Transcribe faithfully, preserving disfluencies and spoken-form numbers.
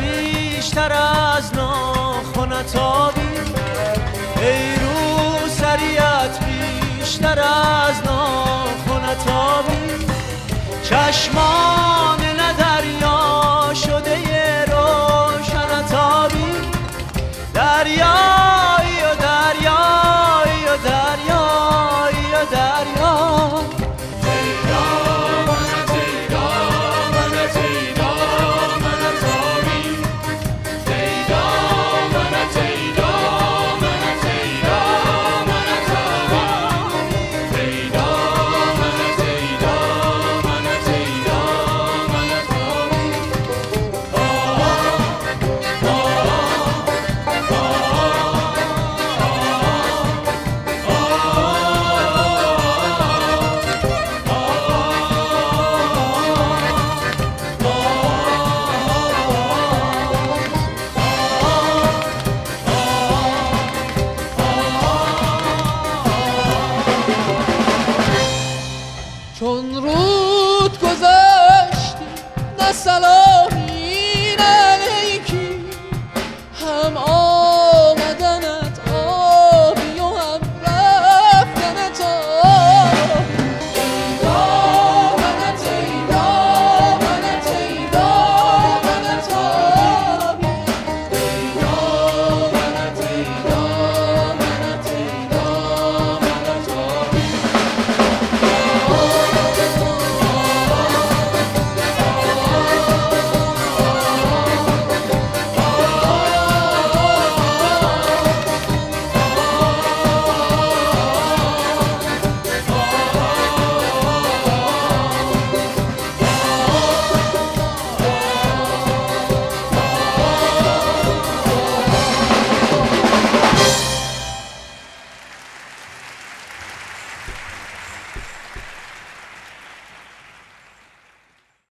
بیشتر از ناخنت آبی، چشمان